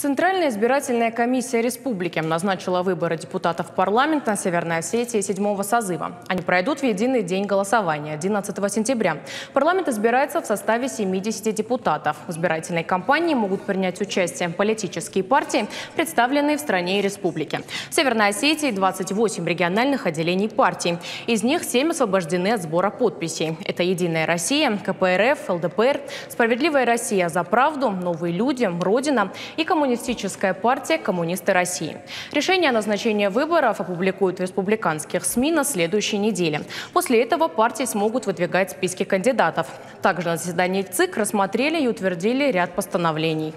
Центральная избирательная комиссия республики назначила выборы депутатов парламента Северной Осетии 7-го созыва. Они пройдут в единый день голосования, 11 сентября. Парламент избирается в составе 70 депутатов. В избирательной кампании могут принять участие политические партии, представленные в стране и республике. В Северной Осетии 28 региональных отделений партий. Из них 7 освобождены от сбора подписей. Это «Единая Россия», КПРФ, ЛДПР, «Справедливая Россия за правду», «Новые люди», «Родина» и Коммунистическая партия «Коммунисты России». Решение о назначении выборов опубликуют в республиканских СМИ на следующей неделе. После этого партии смогут выдвигать списки кандидатов. Также на заседании ЦИК рассмотрели и утвердили ряд постановлений.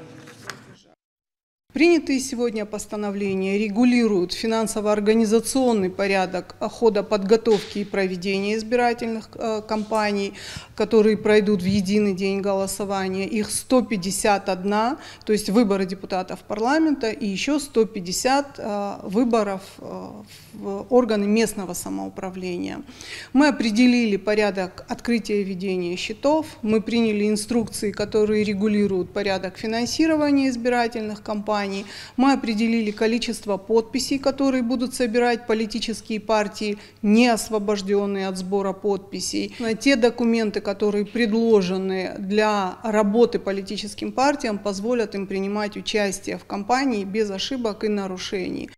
Принятые сегодня постановления регулируют финансово-организационный порядок хода подготовки и проведения избирательных кампаний, которые пройдут в единый день голосования. Их 151, то есть выборы депутатов парламента и еще 150 выборов в органы местного самоуправления. Мы определили порядок открытия и ведения счетов, мы приняли инструкции, которые регулируют порядок финансирования избирательных кампаний, мы определили количество подписей, которые будут собирать политические партии, не освобожденные от сбора подписей. Те документы, которые предложены для работы политическим партиям, позволят им принимать участие в кампании без ошибок и нарушений.